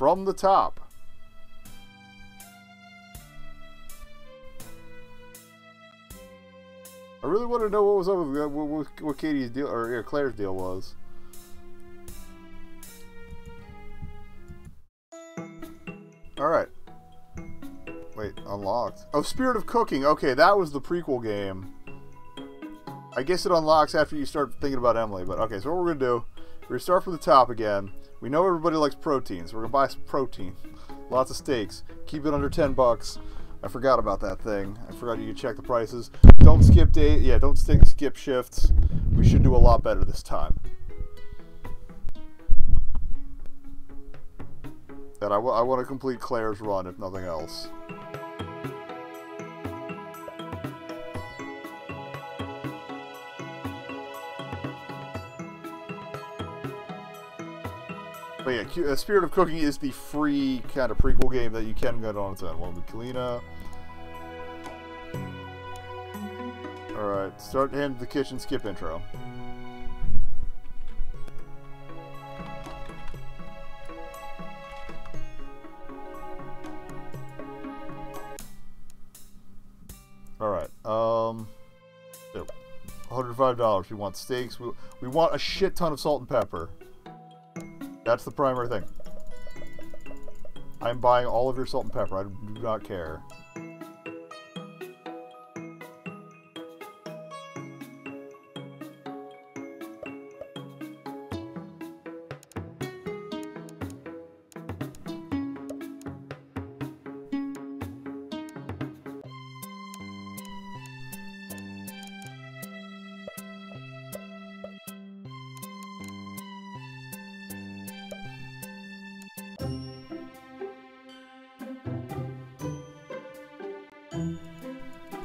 from the top. I really want to know what was up with what Katie's deal or Claire's deal was. All right. Wait, unlocked. Oh, Spirit of Cooking. Okay, that was the prequel game. I guess it unlocks after you start thinking about Emily, but okay, so what we're going to do, we're going to start from the top again. We know everybody likes protein, so we're going to buy some protein. Lots of steaks. Keep it under $10. I forgot about that thing. I forgot you could check the prices. Don't skip days. Yeah, don't skip shifts. We should do a lot better this time. And I want to complete Claire's run, if nothing else. But yeah, Spirit of Cooking is the free kind of prequel game that you can get on its own. One with Kalina. Alright, start hand to the kitchen, skip intro. Alright, $105. We want steaks. We want a shit ton of salt and pepper. That's the primary thing. I'm buying all of your salt and pepper. I do not care.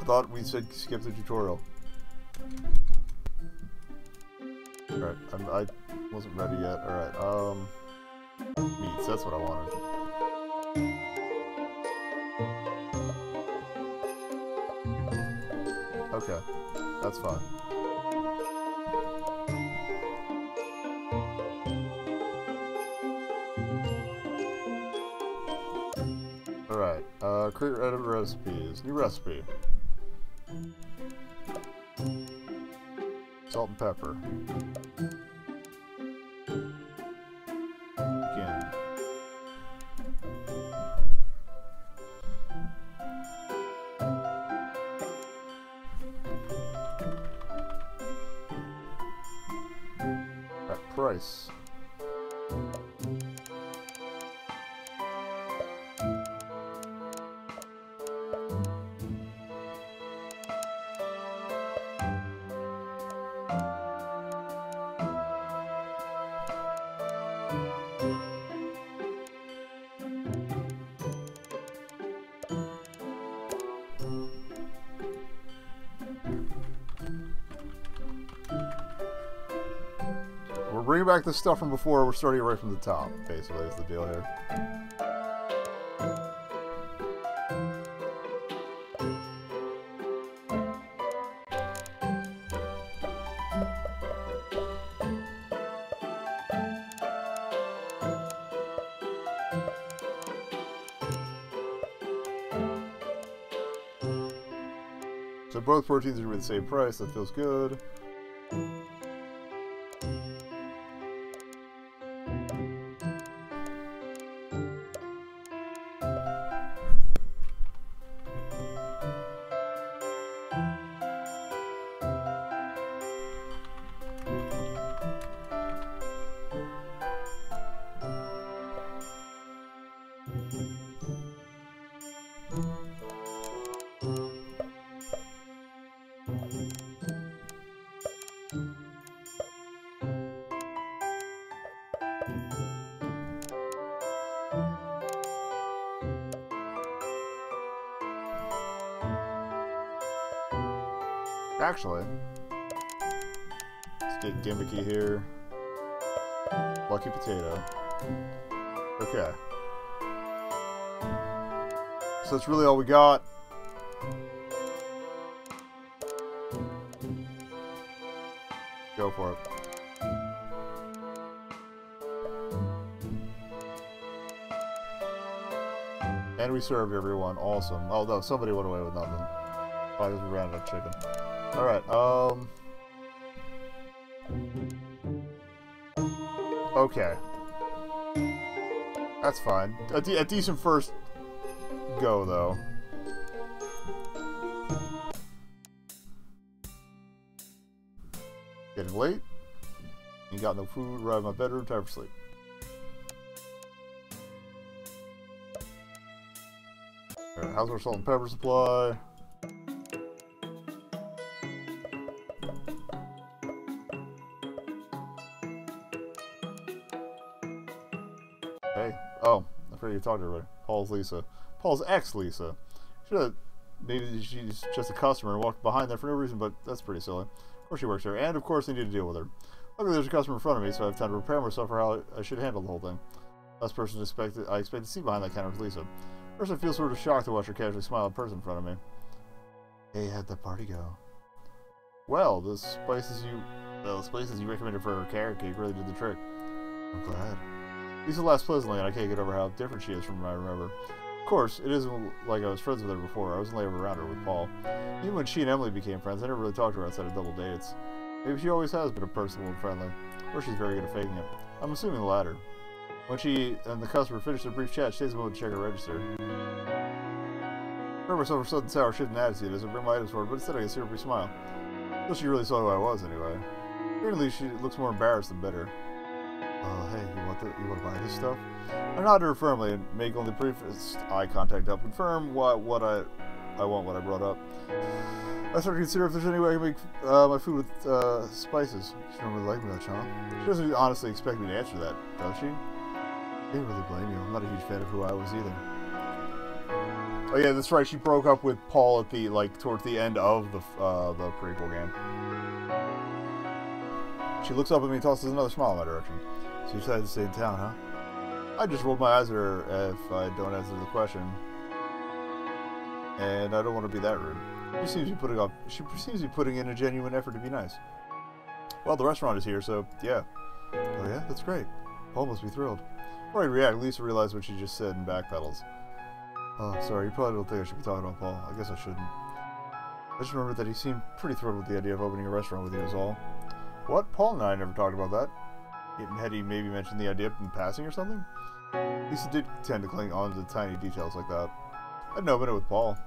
Thought we said skip the tutorial. Alright, I wasn't ready yet. Alright, meats, that's what I wanted. Okay, that's fine. Alright, create edit recipes. New recipe. Salt and pepper. Again. At price. Bring back the stuff from before. We're starting right from the top, basically, is the deal here. So both proteins are going to be the same price. That feels good. Actually, let's get gimmicky here. Lucky potato. Okay. So that's really all we got. Go for it. And we served everyone. Awesome. Oh, no, somebody went away with nothing. I just rounded up chicken. Alright, okay. That's fine. A decent first go, though. Getting late. Ain't got no food. Right in my bedroom. Time for sleep. Alright, how's our salt and pepper supply? Hey. Oh, I forgot you talked to everybody. Paul's Lisa. Paul's ex-Lisa. Should've... Maybe she's just a customer and walked behind there for no reason, but that's pretty silly. Of course she works there, and of course they need to deal with her. Luckily there's a customer in front of me, so I have time to prepare myself for how I should handle the whole thing. Last person I expect to see behind that counter was Lisa. First, I feel sort of shocked to watch her casually smile at person in front of me. Hey, how'd the party go? Well, the spices you recommended for her carrot cake really did the trick. I'm glad. Lisa laughs pleasantly, and I can't get over how different she is from what I remember. Of course, it isn't like I was friends with her before. I was only ever around her with Paul. Even when she and Emily became friends, I never really talked to her outside of double dates. Maybe she always has been personable and friendly, or she's very good at faking it. I'm assuming the latter. When she and the customer finish their brief chat, she takes a moment to check her register. I remember myself a sudden sour shift in attitude as I bring my items forward, but instead I can see her brief smile. Well, she really saw who I was anyway. Apparently, she looks more embarrassed than bitter. Hey, you want to buy this stuff? I nod to her firmly and make only brief eye contact to confirm what I brought up. I started to consider if there's any way I can make my food with spices. She doesn't really like me much, huh? She doesn't honestly expect me to answer that, does she? I didn't really blame you. I'm not a huge fan of who I was either. Oh yeah, that's right. She broke up with Paul at the towards the end of the prequel game. She looks up at me and tosses another smile in my direction. So you decided to stay in town, huh? I just rolled my eyes at her if I don't answer the question. And I don't want to be that rude. She seems to be putting in a genuine effort to be nice. Well, the restaurant is here, so yeah. Oh yeah? That's great. Paul must be thrilled. Before I react, Lisa realized what she just said and backpedals. Oh, sorry, you probably don't think I should be talking about Paul. I guess I shouldn't. I just remembered that he seemed pretty thrilled with the idea of opening a restaurant with you is all. What? Paul and I never talked about that. Had he maybe mentioned the idea in passing or something? Lisa did tend to cling on to tiny details like that. I'd know about it with Paul.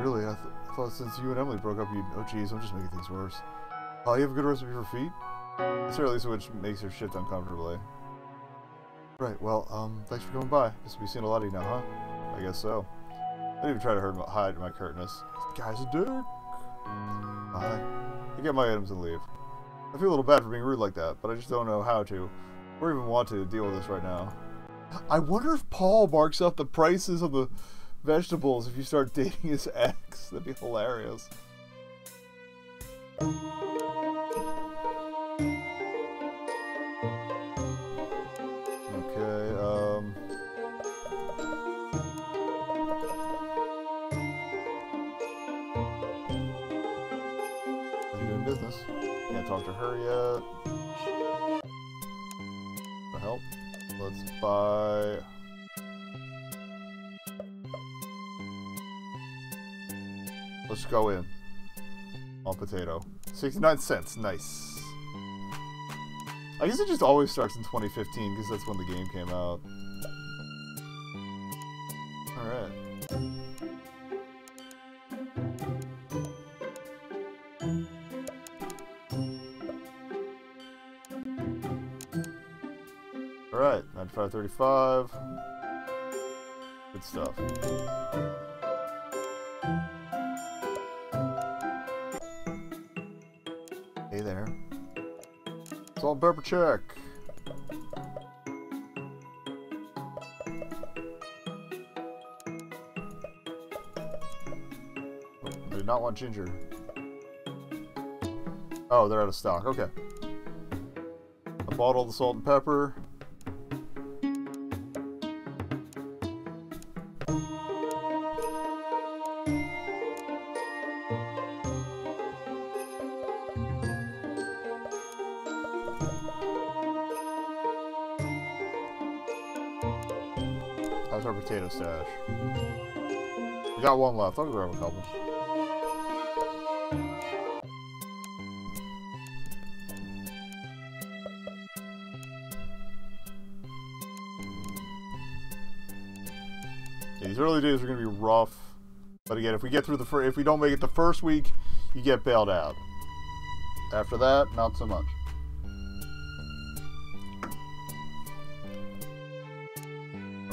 Really, I thought since you and Emily broke up, oh geez, I'm just making things worse. Oh, you have a good recipe for feet? It's really so which makes her shift uncomfortably. Right, well, thanks for coming by. Guess we've seen a lot of you now, huh? I guess so. I didn't even try to hide my curtness. This guy's a dude! I get my items and leave. I feel a little bad for being rude like that, but I just don't know how to, or even want to, deal with this right now. I wonder if Paul marks up the prices of the vegetables if you start dating his ex. That'd be hilarious. Okay, I'm doing business. Can't talk to her yet. For help. Let's buy... Let's go in. On potato. 69 cents. Nice. I guess it just always starts in 2015 because that's when the game came out. Alright. Alright, 95.35. Good stuff. Salt and pepper check. I do not want ginger. Oh, they're out of stock. Okay. I bought all the salt and pepper. I How's our potato stash? We got one left. I'll grab a couple. Yeah, these early days are going to be rough. But again, if we get through the first, if we don't make it the first week, you get bailed out. After that, not so much.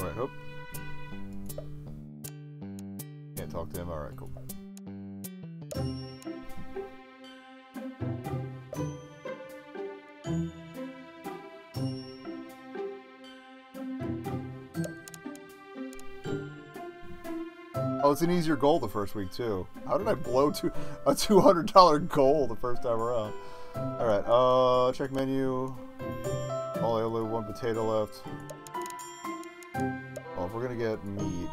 All right, hope. Can't talk to him. All right, cool. Oh, it's an easier goal the first week, too. How did I blow a $200 goal the first time around? Alright, check menu. Only one potato left. Well, if we're gonna get meat,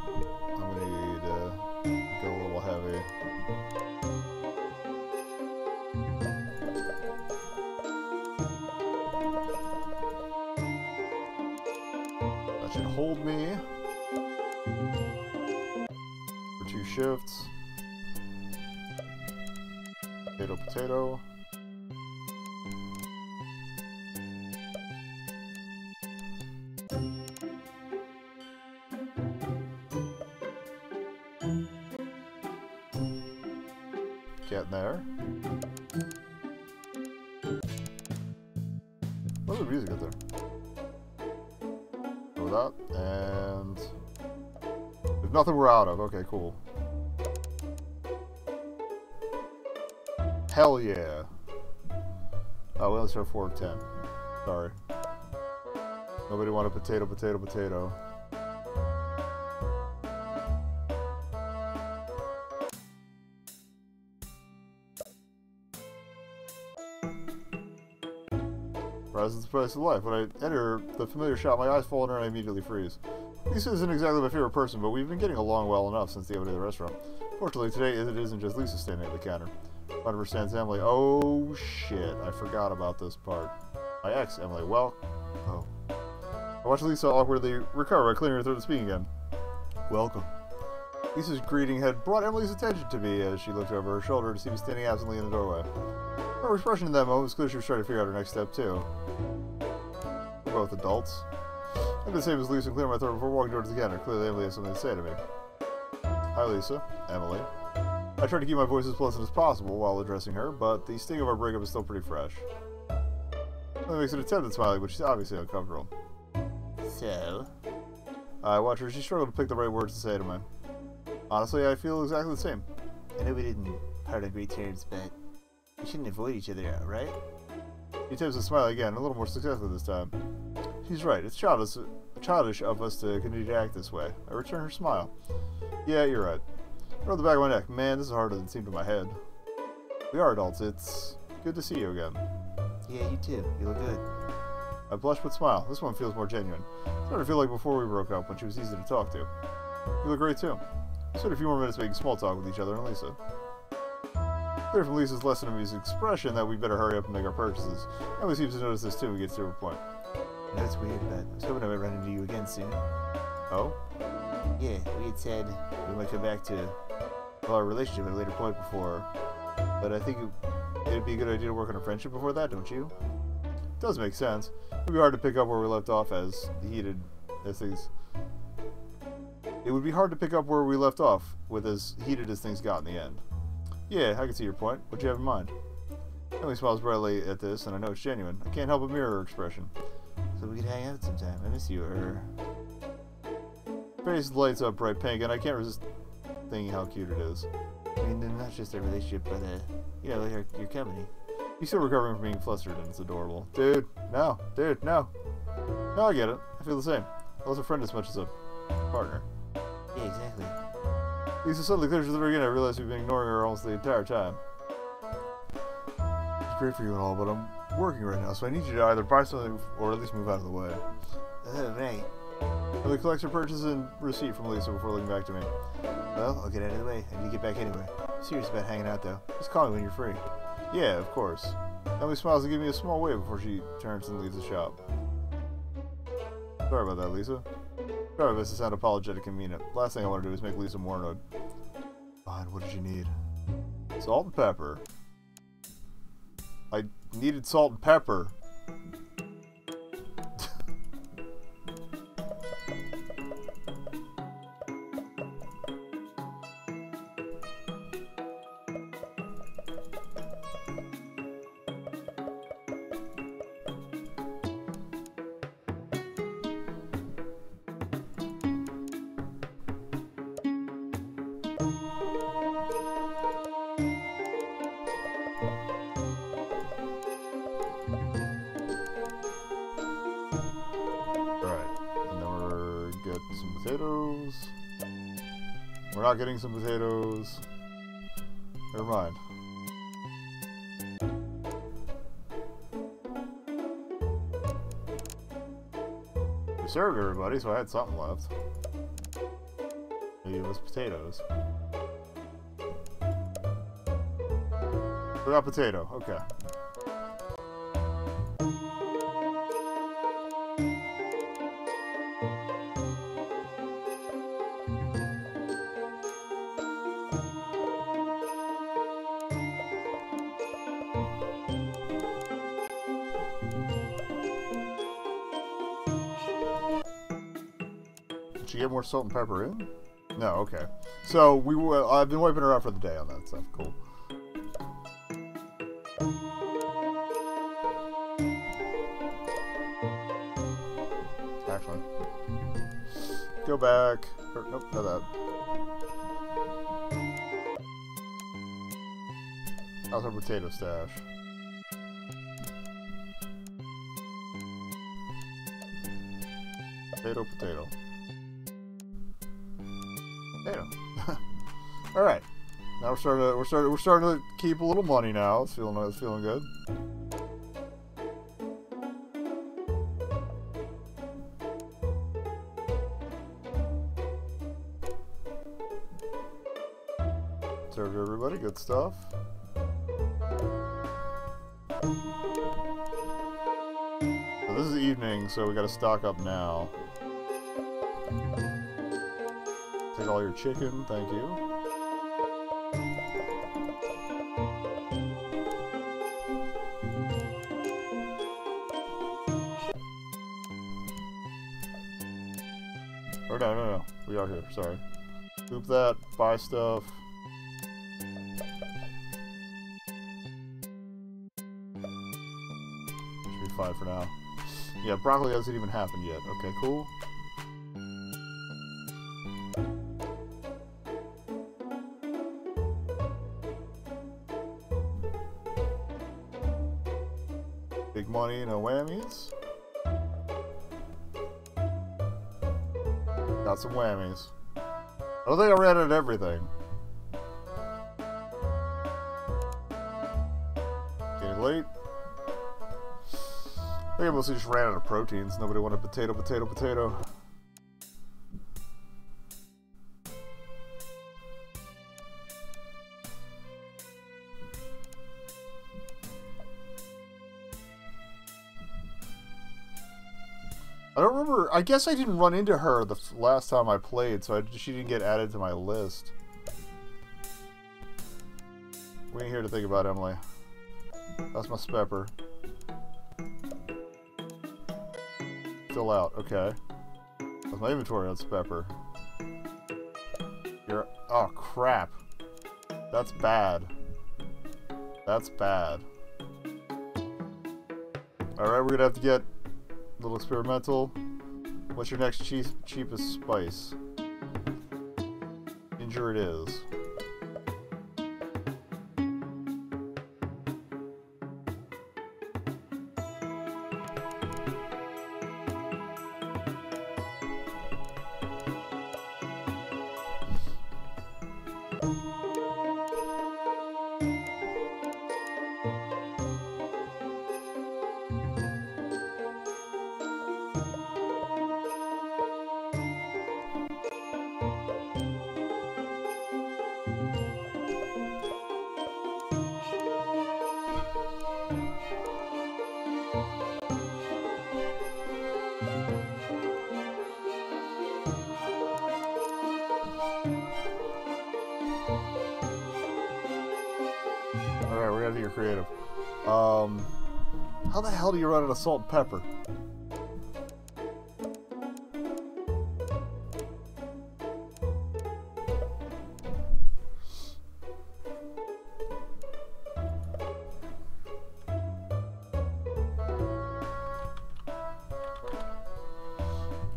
I'm gonna need to go a little heavy. That should hold me. Shifts. Potato, potato. Get in there. What other music out there? Go with that. And there's nothing we're out of. Okay, cool. Hell yeah. Oh, we only serve 4 of 10. Sorry. Nobody wanted potato, potato, potato. Rise is the price of life. When I enter the familiar shop, my eyes fall in and I immediately freeze. Lisa isn't exactly my favorite person, but we've been getting along well enough since the opening of the restaurant. Fortunately, today it isn't just Lisa standing at the counter. I understand Emily. Oh shit, I forgot about this part. My ex, Emily. Well, oh. I watched Lisa awkwardly recover by clearing her throat and speaking again. Welcome. Lisa's greeting had brought Emily's attention to me as she looked over her shoulder to see me standing absently in the doorway. Her expression in that moment was clear she was trying to figure out her next step, too. We're both adults. I did the same as Lisa and cleared my throat before walking towards the counter. Clearly, Emily has something to say to me. Hi, Lisa. Emily. I tried to keep my voice as pleasant as possible while addressing her, but the sting of our breakup is still pretty fresh. That makes an attempt at smiling, but she's obviously uncomfortable. So? I watch her. She struggled to pick the right words to say to me. Honestly, I feel exactly the same. I know we didn't part on great terms, but we shouldn't avoid each other, right? She attempts to smile again, a little more successfully this time. She's right. It's childish of us to continue to act this way. I return her smile. Yeah, you're right. Right at the back of my neck. Man, this is harder than it seemed to my head. We are adults. It's good to see you again. Yeah, you too. You look good. I blush but smile. This one feels more genuine. It's hard to feel like before we broke up when she was easy to talk to. You look great too. We spent a few more minutes making small talk with each other and Lisa. Clear from Lisa's lesson of his expression that we better hurry up and make our purchases. Emily seems to notice this too when we get to her point. That's weird, but I was hoping I might run into you again soon. Oh? Yeah, we had said we might come back to our relationship at a later point before, but I think it'd be a good idea to work on a friendship before that, don't you? It does make sense. It'd be hard to pick up where we left off as heated as things. It would be hard to pick up where we left off with as heated as things got in the end. Yeah, I can see your point. What do you have in mind? Emily smiles brightly at this, and I know it's genuine. I can't help but mirror her expression. So we could hang out sometime. I miss you, Her face lights up bright pink, and I can't resist thinking how cute it is. I mean, not just our relationship, but, you know, like your company. He's still recovering from being flustered, and it's adorable. Dude, no. Dude, no. No, I get it. I feel the same. I was a friend as much as a partner. Yeah, exactly. Lisa suddenly clears the very end. I realized we've been ignoring her almost the entire time. It's great for you and all, but I'm working right now, so I need you to either buy something or at least move out of the way. Right. Emily collects her purchase and receipt from Lisa before looking back to me. Well, I'll get out of the way. I need to get back anyway. I'm serious about hanging out, though. Just call me when you're free. Yeah, of course. Emily smiles and gives me a small wave before she turns and leaves the shop. Sorry about that, Lisa. Jarvis to sound apologetic and mean it. Last thing I want to do is make Lisa Mornoid. Fine, what did you need? Salt and pepper. I needed salt and pepper. Getting some potatoes. Never mind. We served everybody, so I had something left. Maybe it was potatoes. Without potato, okay. More salt and pepper in? No, okay. So we will. I've been wiping her out for the day on that stuff. Cool. Actually, go back. Or, nope, not that. How's her potato stash? Potato, potato. All right, now we're starting to keep a little money now. It's feeling good. Served everybody, good stuff. So this is evening, so we got to stock up now. Take all your chicken, thank you. No. We are here. Sorry. Poop that. Buy stuff. Should be fine for now. Yeah, broccoli hasn't even happened yet. Okay, cool. Big money, no whammies. Got some whammies. I don't think I ran out of everything. Getting late. I think I mostly just ran out of proteins. Nobody wanted potato. I guess I didn't run into her the last time I played, so she didn't get added to my list. We ain't here to think about Emily. That's my pepper. Still out, okay. That's my inventory, that's pepper. You're, oh crap. That's bad. That's bad. Alright, we're gonna have to get a little experimental. What's your next cheapest spice? Ginger it is. to your creative. How the hell do you run out of salt and pepper?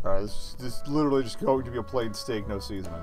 Alright, this is literally just going to be a plain steak, no seasoning.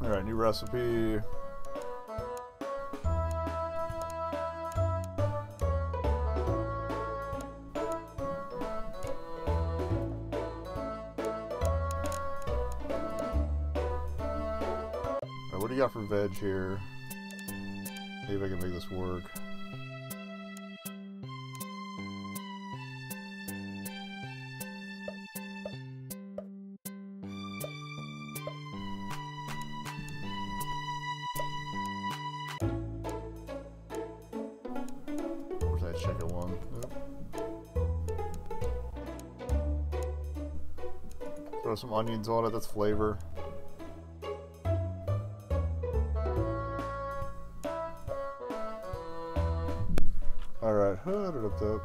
Alright, new recipe. Got for veg here. See if I can make this work. Where's that chicken one? Yep. Throw some onions on it, that's flavor. Up.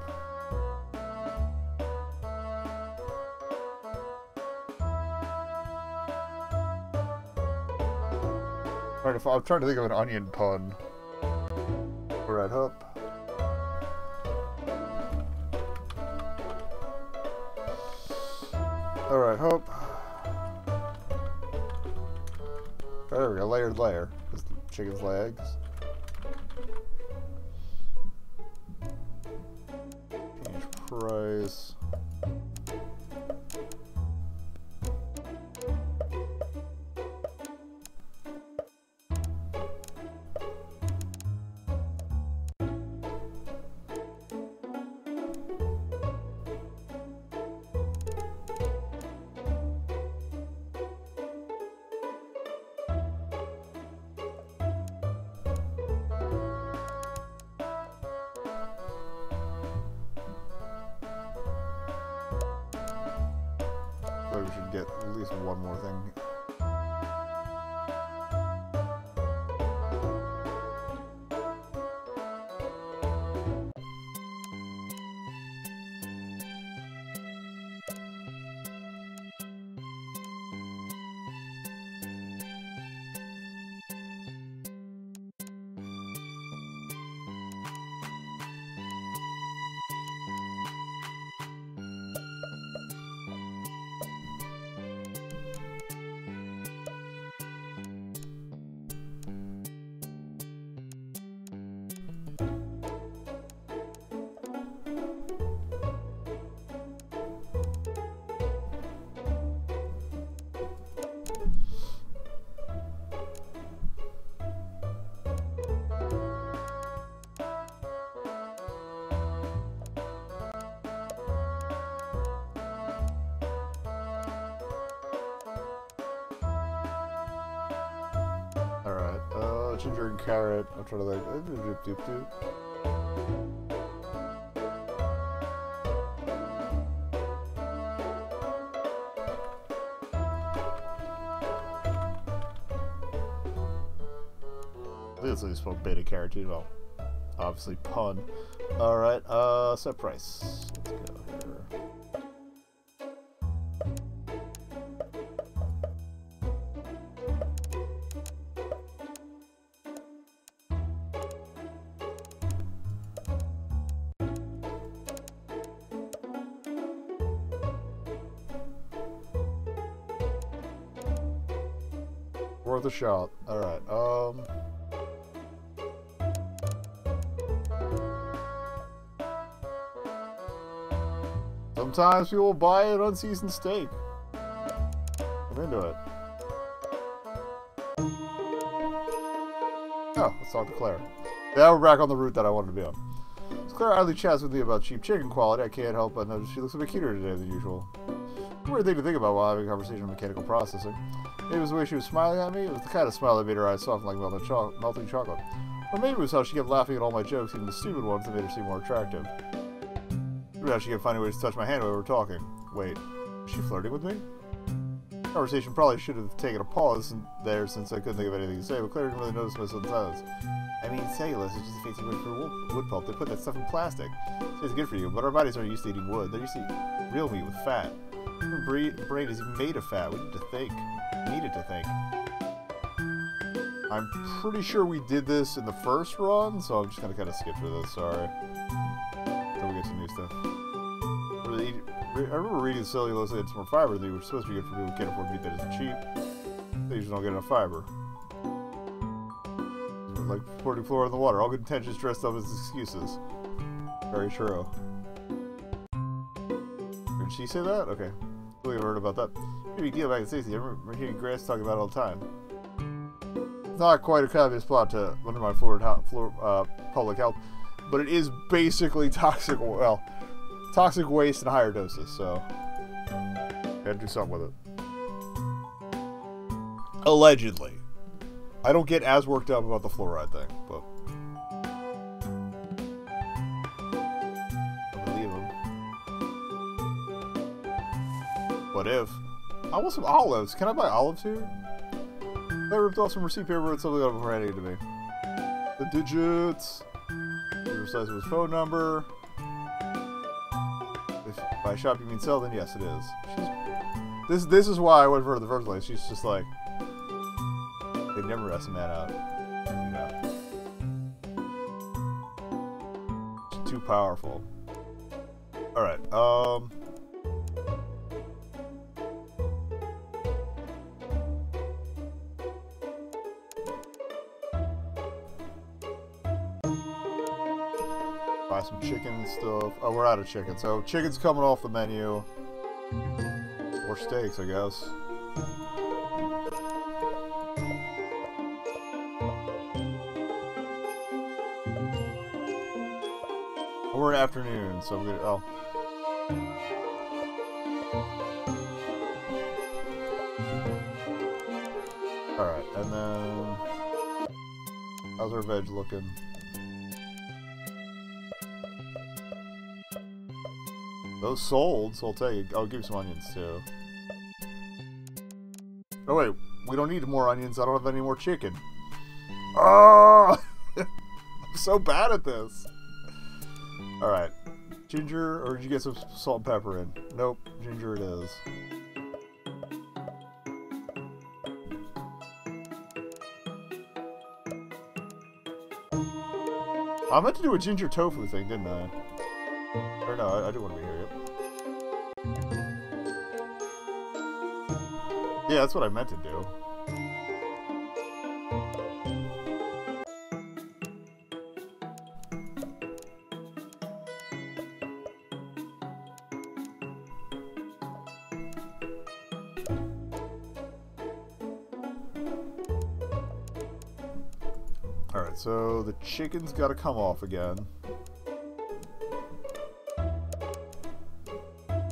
Alright, if I'm trying to think of an onion pun. Right up. Alright, hope. There we go, layered layer. Just the chicken's legs. Price. Get at least one more thing. Ginger and carrot. I'm trying to like doop doop doop. I think that's how you spell beta carotene. Well, obviously pun. All right. Set price. Let's go here. worth a shot. All right. Sometimes people buy an unseasoned steak. I'm into it. Oh, let's talk to Claire. Now we're back on the route that I wanted to be on. As Claire idly chats with me about cheap chicken quality, I can't help but notice she looks a bit cuter today than usual. Weird thing to think about while having a conversation on mechanical processing. Maybe it was the way she was smiling at me. It was the kind of smile that made her eyes soften like melting chocolate. Or maybe it was how she kept laughing at all my jokes, even the stupid ones, that made her seem more attractive. Maybe how she kept finding ways to touch my hand while we were talking. Wait, was she flirting with me? The conversation probably should have taken a pause there since I couldn't think of anything to say, but Claire didn't really notice my sudden silence. I mean, cellulose is just a fancy word for wood pulp. They put that stuff in plastic. It's good for you, but our bodies aren't used to eating wood. They're used to eating real meat with fat. Your brain is made of fat. We need to think. We needed to think. I'm pretty sure we did this in the first run, so I'm just gonna kind of skip through this. Sorry. Until we get some new stuff. I remember reading cellulose had some more fiber than you, which is supposed to be good for people who can't afford meat that isn't cheap. They usually don't get enough fiber. Like pouring flour in the water. All good intentions dressed up as excuses. Very true. Did she say that? Okay. We heard about that. Big deal back in the 60s. I remember hearing Grass talk about it all the time. It's not quite a communist plot to undermine public health, but it is basically toxic, well, toxic waste in higher doses, so gotta do something with it. Allegedly. I don't get as worked up about the fluoride thing, but I believe him. What if? I want some olives. Can I buy olives here? I ripped off some receipt paper and something got handed to me. The digits. The size of his phone number. If by shop you mean sell, then yes, it is. This is why I went for her in the first place. She's just like, they've never asked that out. You know. It's too powerful. Alright, buy some chicken and stuff. Oh, we're out of chicken, so chicken's coming off the menu. Or steaks, I guess. We're afternoon, so I'm gonna. Oh. Alright, and then. How's our veg looking? Those sold, so I'll tell you. I'll give you some onions too. Oh, wait, we don't need more onions. I don't have any more chicken. Oh! I'm so bad at this. Alright, ginger, or did you get some salt and pepper in? Nope, ginger it is. I meant to do a ginger tofu thing, didn't I? Or no, I do want to be here, yep. Yeah, that's what I meant to do. So the chicken's got to come off again.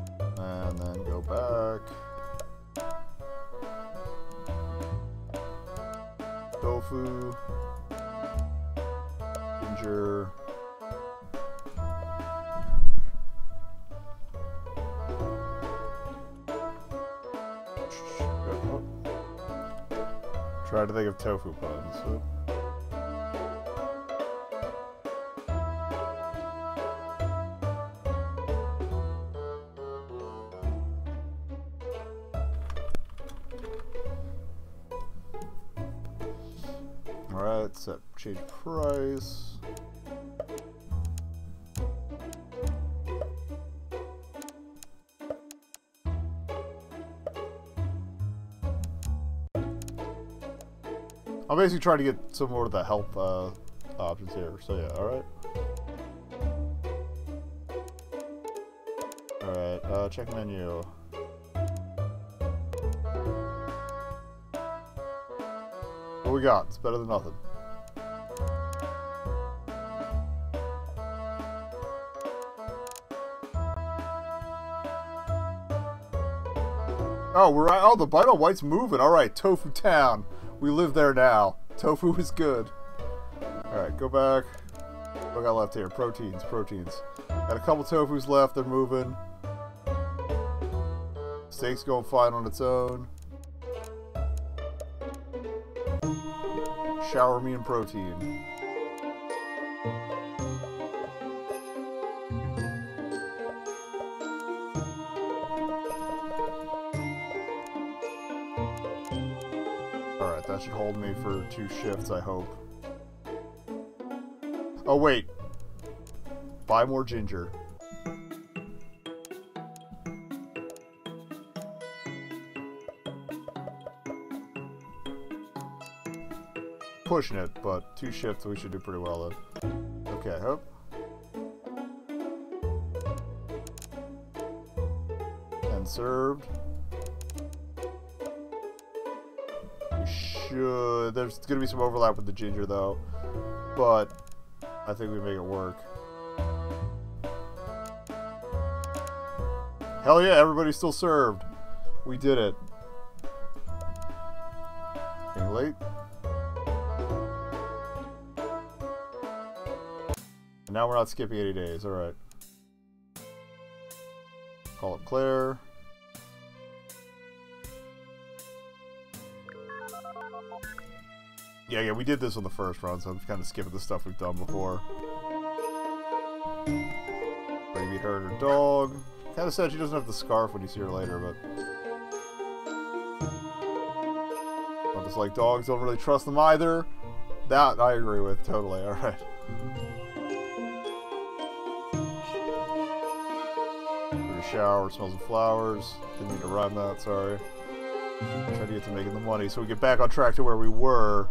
And then go back. Tofu. Ginger. Try to think of tofu puns. So. Change price. I'm basically trying to get some more of the help options here. So yeah, all right. All right, check menu. What we got? It's better than nothing. Oh, we're at, oh, the Bite on White's moving. All right, Tofu Town. We live there now. Tofu is good. All right, go back. What I got left here? Proteins, proteins. Got a couple tofus left. They're moving. Steak's going fine on its own. Shower me in protein. That should hold me for 2 shifts, I hope. Oh, wait. Buy more ginger. Pushing it, but 2 shifts, we should do pretty well then. Okay, I hope. And served. There's gonna be some overlap with the ginger though, but I think we make it work. Hell yeah, everybody's still served. We did it. Getting late. And now we're not skipping 80 days, alright. Call up Claire. Yeah, we did this on the first run, so I'm kind of skipping the stuff we've done before. Baby hurt her dog. Kind of sad she doesn't have the scarf when you see her later, but... I'm just like, dogs don't really trust them either. That I agree with, totally, alright. There's a shower, smells of flowers. Didn't mean to rhyme that, sorry. Try to get to making the money, so we get back on track to where we were.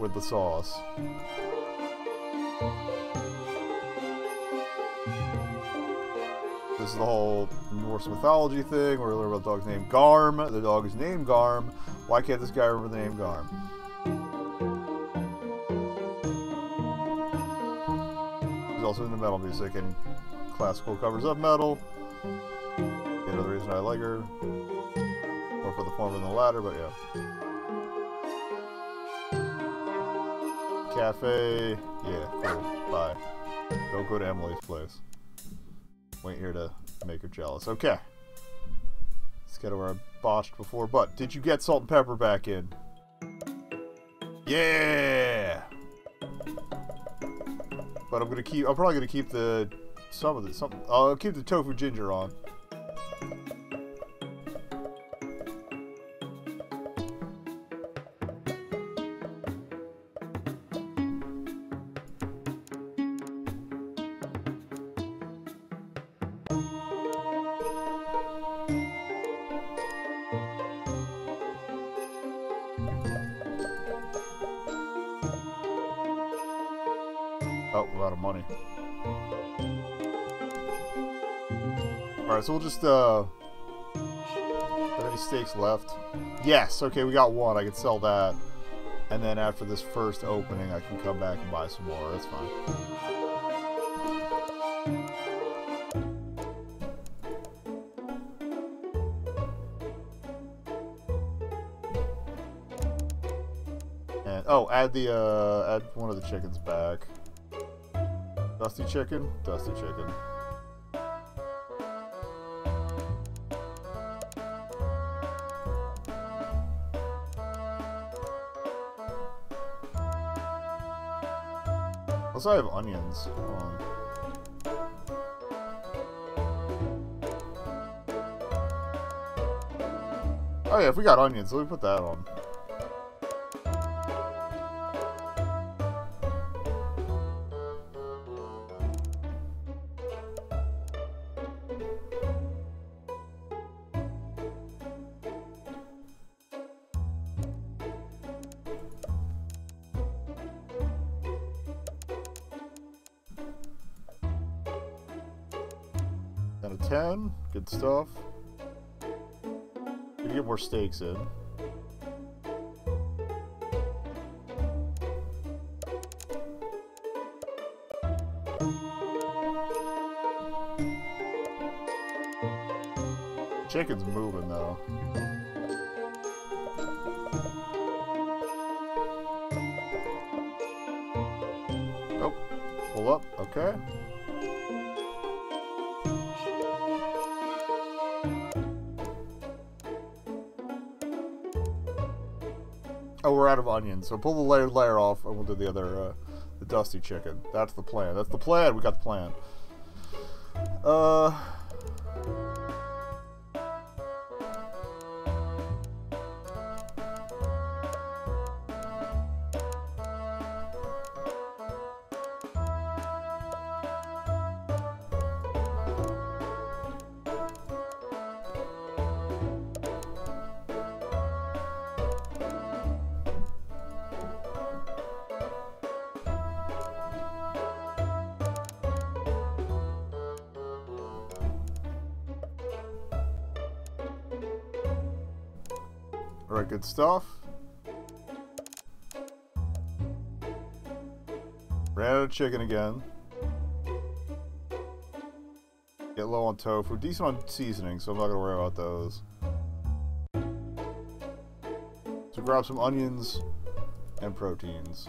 With the sauce. This is the whole Norse mythology thing. We're learning about the dog's name Garm. The dog is named Garm. Why can't this guy remember the name Garm? He's also into metal music and classical covers of metal. Another reason I like her. More for the former than the latter, but yeah. Cafe, yeah, cool, bye. Don't go to Emily's place. Wait here to make her jealous. Okay. Let's get to where I botched before, but did you get salt and pepper back in? Yeah! But I'm probably gonna keep I'll keep the tofu ginger on. So we'll just, are there any steaks left? Yes! Okay, we got one. I can sell that. And then after this first opening, I can come back and buy some more. That's fine. And, oh, add one of the chickens back. Dusty chicken? Dusty chicken. Also, I have onions. Hold on. Oh yeah, if we got onions, let me put that on. of 10. Good stuff. We can get more steaks in. Chicken's moving though. Oh, pull up, okay. Oh, we're out of onions, so pull the layer off and we'll do the other, the dusty chicken. That's the plan, that's the plan, we got the plan. Alright, good stuff. Ran out of chicken again. Get low on tofu. Decent on seasoning, so I'm not going to worry about those. So grab some onions and proteins.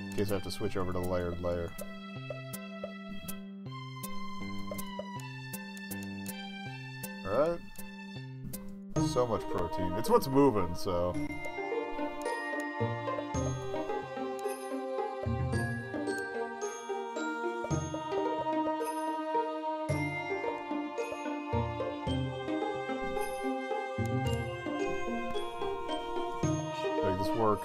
In case I have to switch over to the layered layer. Alright. So much protein. It's what's moving, so. Make this work.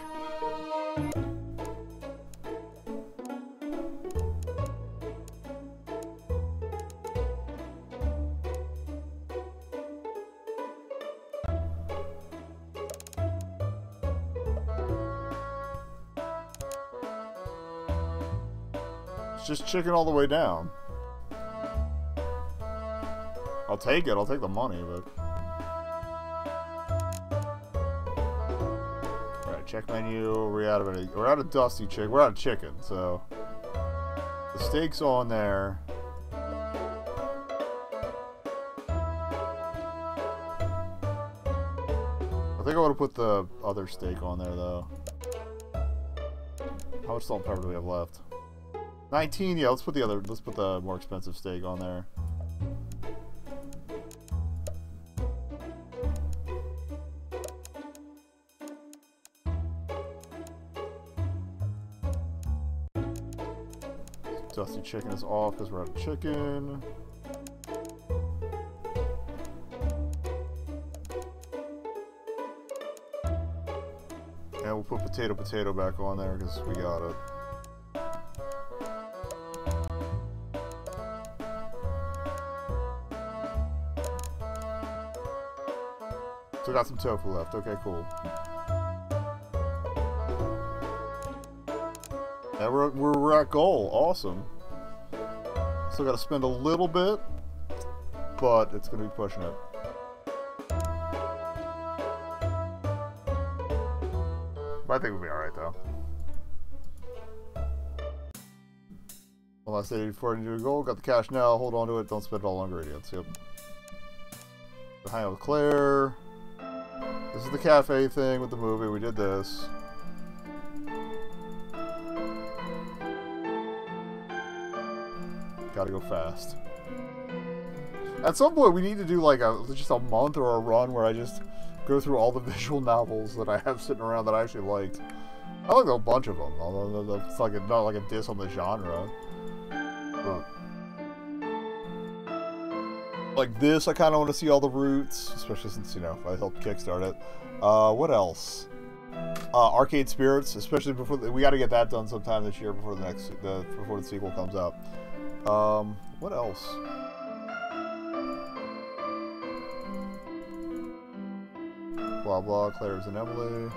Just chicken all the way down. I'll take it. I'll take the money, but... Alright, check menu. We're out of it. We're out of dusty chicken. We're out of chicken, so... The steak's on there. I think I want to put the other steak on there, though. How much salt and pepper do we have left? 19, yeah, let's put the more expensive steak on there. Dusty chicken is off because we're out of chicken. And we'll put potato back on there because we got it. So got some tofu left. Okay, cool. Yeah, we're at goal. Awesome. Still got to spend a little bit, but it's going to be pushing it. But I think we'll be all right, though. Well, I said before I knew a goal. Got the cash now. Hold on to it. Don't spend it all on ingredients. Yep. Hang out with Claire. This is the cafe thing with the movie. We did this. Gotta go fast. At some point, we need to do like just a month or a run where I just go through all the visual novels that I have sitting around that I actually liked. I liked a bunch of them, although that's like not like a diss on the genre. Like this, I kind of want to see all the roots, especially since, you know, I helped kickstart it. What else? Arcade Spirits, especially before we got to get that done sometime this year before before the sequel comes out. What else? Blah blah. Claire's and Emily.